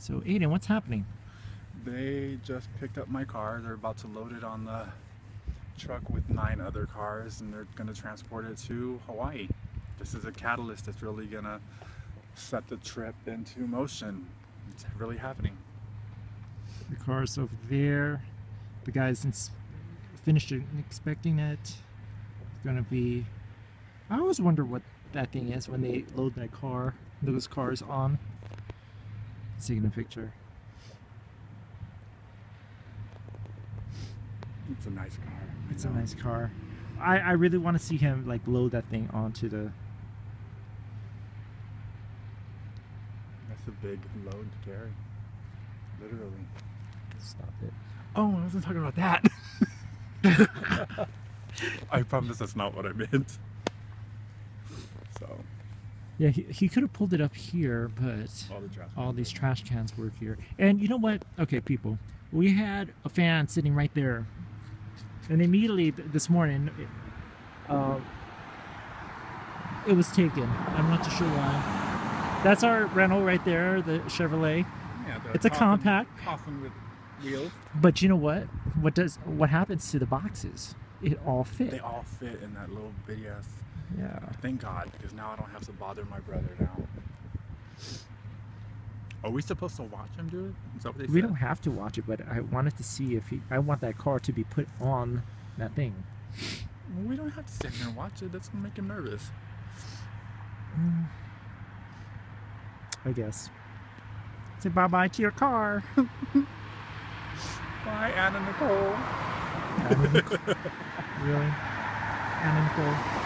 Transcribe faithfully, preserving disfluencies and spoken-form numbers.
So Aiden, what's happening? They just picked up my car. They're about to load it on the truck with nine other cars, and they're going to transport it to Hawaii. This is a catalyst that's really going to set the trip into motion. It's really happening. The car's over there. The guy's finished inspecting it. It's going to be... I always wonder what that thing is when they load that car, those cars on. Taking a picture. It's a nice car. It's a nice car. I, I really want to see him like load that thing onto the... That's a big load to carry. Literally. Stop it. Oh, I wasn't talking about that. I promise that's not what I meant. So... Yeah, he, he could have pulled it up here, but all, the trash all these trash cans were here. And you know what? Okay, people, we had a fan sitting right there. And immediately th this morning, it, uh, it was taken. I'm not too sure why. That's our rental right there, the Chevrolet. Yeah, the it's coffin, a compact. Coffin with wheels. But you know what? What does what happens to the boxes? It all fit. They all fit in that little bitty ass. Yeah. Thank God, because now I don't have to bother my brother now. Are we supposed to watch him do it? Is that what they said? We don't have to watch it, but I wanted to see if he... I want that car to be put on that thing. Well, we don't have to sit here and watch it. That's going to make him nervous. Mm. I guess. Say bye-bye to your car. Bye, Anna Nicole. Anna Nicole. Really? Anna Nicole.